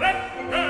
Let's go!